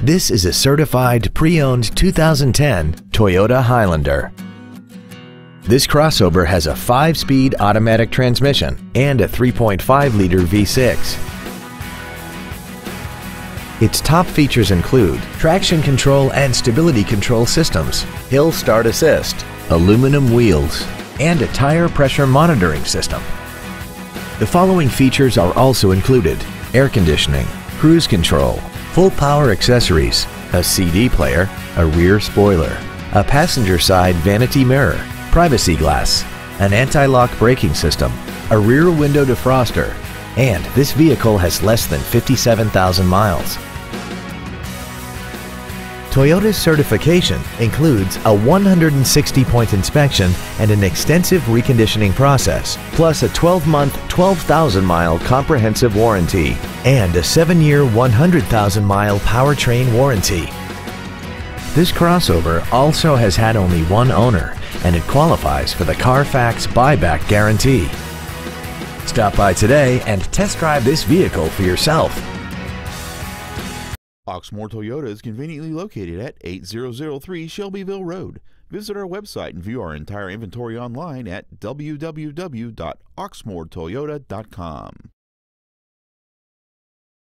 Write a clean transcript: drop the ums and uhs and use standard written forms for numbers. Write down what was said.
This is a certified pre-owned 2010 Toyota Highlander. This crossover has a 5-speed automatic transmission and a 3.5-liter V6. Its top features include traction control and stability control systems, hill start assist, aluminum wheels, and a tire pressure monitoring system. The following features are also included: air conditioning, cruise control, full power accessories, a CD player, a rear spoiler, a passenger side vanity mirror, privacy glass, an anti-lock braking system, a rear window defroster, and this vehicle has less than 57,000 miles. Toyota's certification includes a 160-point inspection and an extensive reconditioning process, plus a 12-month, 12,000-mile comprehensive warranty and a 7-year, 100,000-mile powertrain warranty. This crossover also has had only one owner, and it qualifies for the Carfax buyback guarantee. Stop by today and test drive this vehicle for yourself. Oxmoor Toyota is conveniently located at 8003 Shelbyville Road. Visit our website and view our entire inventory online at www.oxmoortoyota.com.